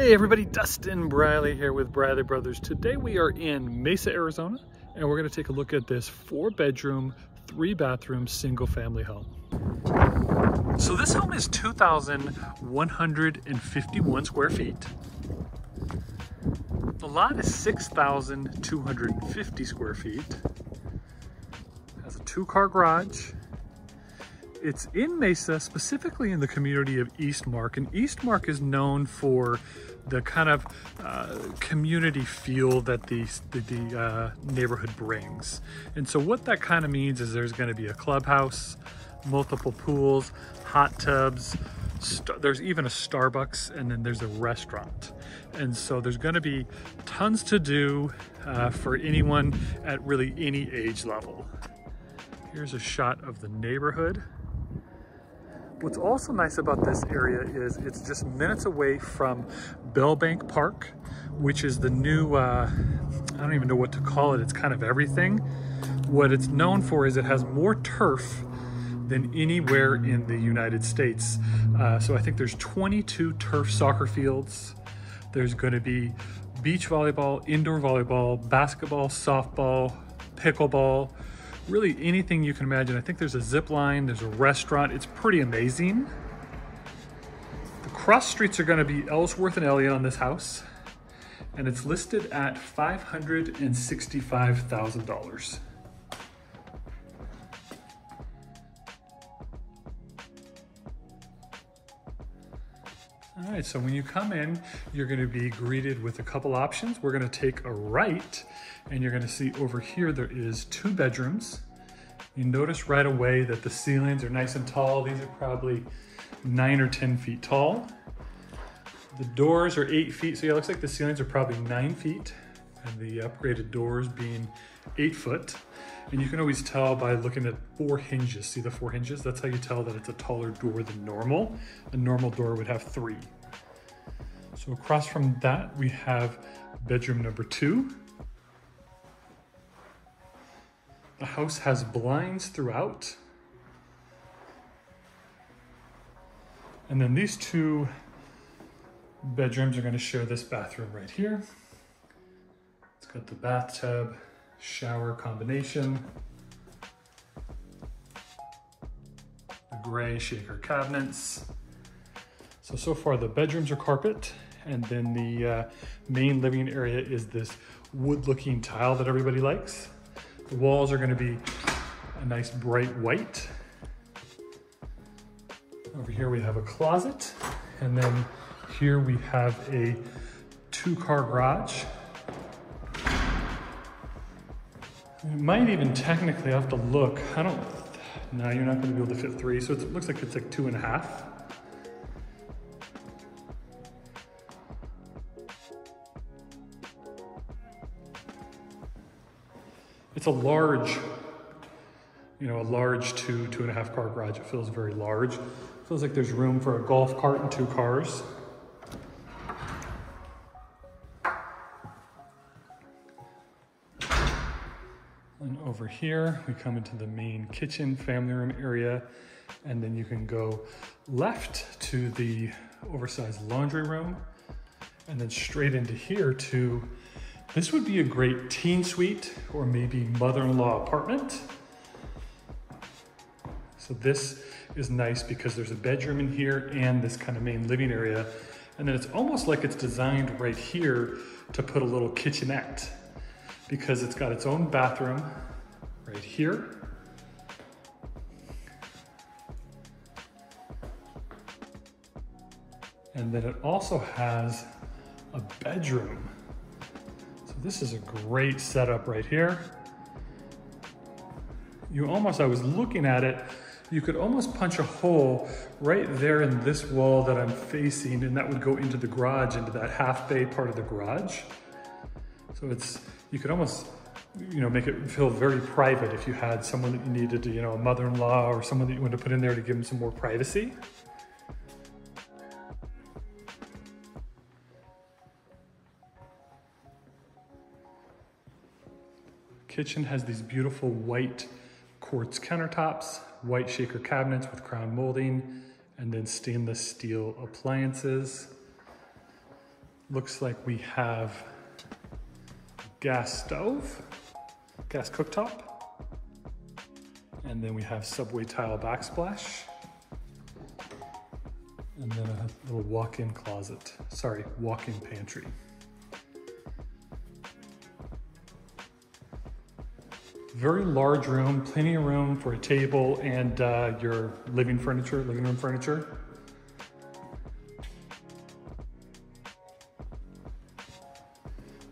Hey everybody, Dustin Briley here with Briley Brothers. Today we are in Mesa, Arizona, and we're going to take a look at this 4-bedroom, 3-bathroom, single-family home. So this home is 2,151 square feet. The lot is 6,250 square feet. It has a 2-car garage. It's in Mesa, specifically in the community of Eastmark, and Eastmark is known for the kind of community feel that the neighborhood brings. And so what that kind of means is there's going to be a clubhouse, multiple pools, hot tubs, there's even a Starbucks, and then there's a restaurant. And so there's going to be tons to do for anyone at really any age level. Here's a shot of the neighborhood. What's also nice about this area is it's just minutes away from Bell Bank Park, which is the new, I don't even know what to call it. It's kind of everything. What it's known for is it has more turf than anywhere in the United States. So I think there's 22 turf soccer fields. There's going to be beach volleyball, indoor volleyball, basketball, softball, pickleball, really anything you can imagine. I think there's a zip line, there's a restaurant. It's pretty amazing. The cross streets are gonna be Ellsworth and Elliott on this house, and it's listed at $565,000. All right, so when you come in, you're gonna be greeted with a couple options. We're gonna take a right, and you're gonna see over here, there is 2 bedrooms. You notice right away that the ceilings are nice and tall. These are probably 9 or 10 feet tall. The doors are 8 feet, so yeah, it looks like the ceilings are probably 9 feet, and the upgraded doors being 8 foot. And you can always tell by looking at 4 hinges. See the 4 hinges? That's how you tell that it's a taller door than normal. A normal door would have 3. So across from that, we have bedroom number 2. The house has blinds throughout. And then these 2 bedrooms are going to share this bathroom right here. It's got the bathtub, shower combination, the gray shaker cabinets. So far the bedrooms are carpet, and then the main living area is this wood-looking tile that everybody likes. The walls are going to be a nice bright white. Over here we have a closet, and then here we have a 2-car garage. You might even technically have to look. No, you're not going to be able to fit 3. So it looks like it's like 2.5. It's a large, a large 2.5 car garage. It feels very large. It feels like there's room for a golf cart and 2 cars. And over here, we come into the main kitchen family room area, and then you can go left to the oversized laundry room, and then straight into here to, this would be a great teen suite or maybe mother-in-law apartment. So this is nice because there's a bedroom in here and this kind of main living area. And then it's almost like it's designed right here to put a little kitchenette, because it's got its own bathroom right here. And then it also has a bedroom. So this is a great setup right here. I was looking at it, you could almost punch a hole right there in this wall that I'm facing, and that would go into the garage, into that half bay part of the garage. So you could almost, make it feel very private if you had someone that you needed to, a mother-in-law or someone that you wanted to put in there to give them some more privacy. Kitchen has these beautiful white quartz countertops, white shaker cabinets with crown molding, and then stainless steel appliances. Looks like we have gas stove, gas cooktop, and then we have subway tile backsplash, and then a little walk-in closet, sorry, walk-in pantry. Very large room, plenty of room for a table and your living room furniture.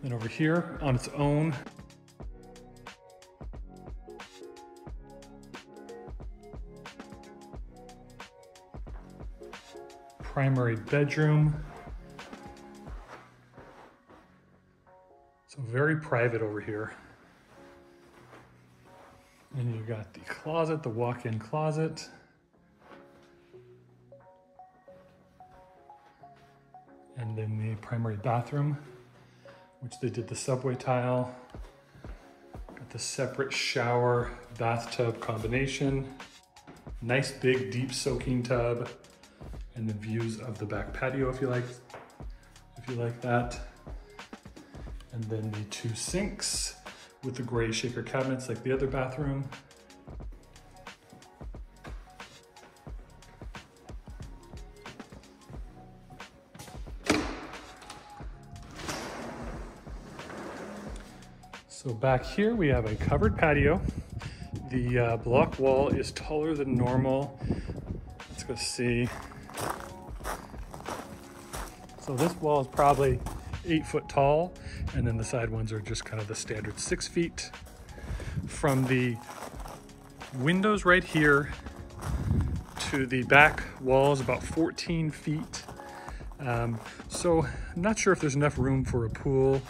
And over here on its own, primary bedroom. So very private over here. And you've got the closet, the walk-in closet. And then the primary bathroom, which they did the subway tile. Got the separate shower bathtub combination. Nice big deep soaking tub. And the views of the back patio if you like that. And then the two sinks with the gray shaker cabinets like the other bathroom. So back here we have a covered patio. The block wall is taller than normal. Let's go see. So this wall is probably 8 foot tall, and then the side ones are just kind of the standard 6 feet. From the windows right here to the back wall is about 14 feet. So I'm not sure if there's enough room for a pool.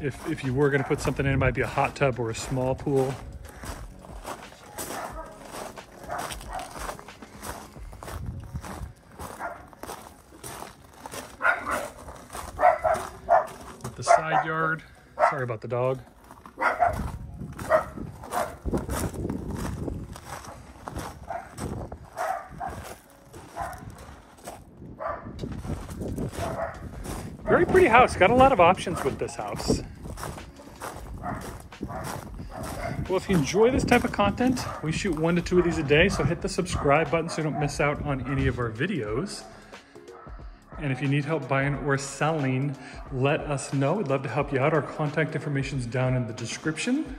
If you were gonna put something in, it might be a hot tub or a small pool. The side yard. Sorry about the dog. Very pretty house. Got a lot of options with this house. Well, if you enjoy this type of content, we shoot 1 to 2 of these a day, so hit the subscribe button so you don't miss out on any of our videos. And if you need help buying or selling, let us know. We'd love to help you out. Our contact information's down in the description.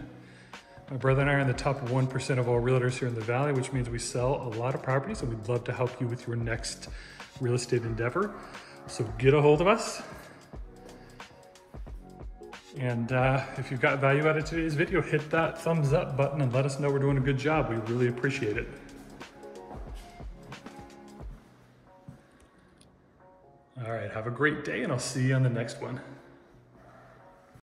My brother and I are in the top 1% of all realtors here in the Valley, which means we sell a lot of properties, and we'd love to help you with your next real estate endeavor. So get a hold of us. And if you've got value out of today's video, hit that thumbs up button and let us know we're doing a good job. We really appreciate it. All right, have a great day, and I'll see you on the next one.